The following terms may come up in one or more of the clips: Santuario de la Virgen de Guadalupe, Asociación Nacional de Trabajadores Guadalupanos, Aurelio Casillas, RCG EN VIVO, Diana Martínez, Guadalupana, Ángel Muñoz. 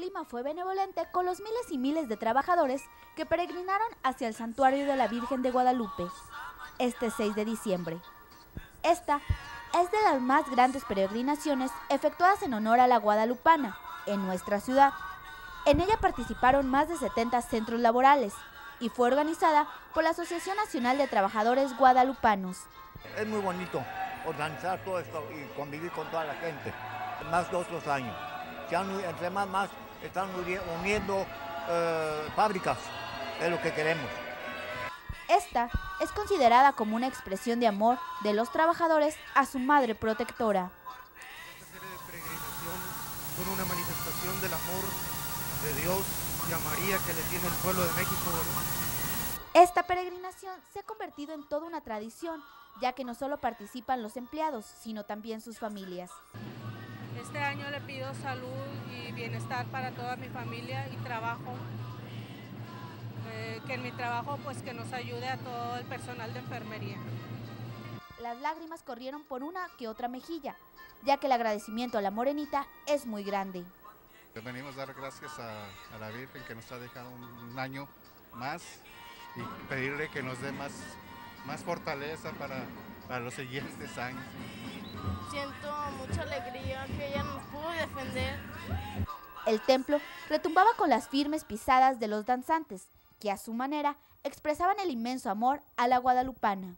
clima fue benevolente con los miles y miles de trabajadores que peregrinaron hacia el Santuario de la Virgen de Guadalupe este 6 de diciembre. Esta es de las más grandes peregrinaciones efectuadas en honor a la guadalupana en nuestra ciudad. En ella participaron más de 70 centros laborales y fue organizada por la Asociación Nacional de Trabajadores Guadalupanos. Es muy bonito organizar todo esto y convivir con toda la gente, más que otros años. Entre más están uniendo fábricas, es lo que queremos. Esta es considerada como una expresión de amor de los trabajadores a su madre protectora. Esta serie de peregrinaciones son una manifestación del amor de Dios y a María que le tiene el pueblo de México, ¿verdad? Esta peregrinación se ha convertido en toda una tradición, ya que no solo participan los empleados, sino también sus familias. Este año le pido salud y bienestar para toda mi familia y trabajo. Que en mi trabajo pues que nos ayude a todo el personal de enfermería. Las lágrimas corrieron por una que otra mejilla, ya que el agradecimiento a la morenita es muy grande. Venimos a dar gracias a la Virgen que nos ha dejado un año más y pedirle que nos dé más fortaleza para los siguientes años. Siento mucha alegría que ella nos pudo defender. El templo retumbaba con las firmes pisadas de los danzantes, que a su manera expresaban el inmenso amor a la guadalupana.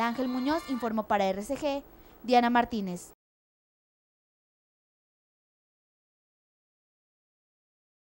Ángel Muñoz informó para RCG, Diana Martínez.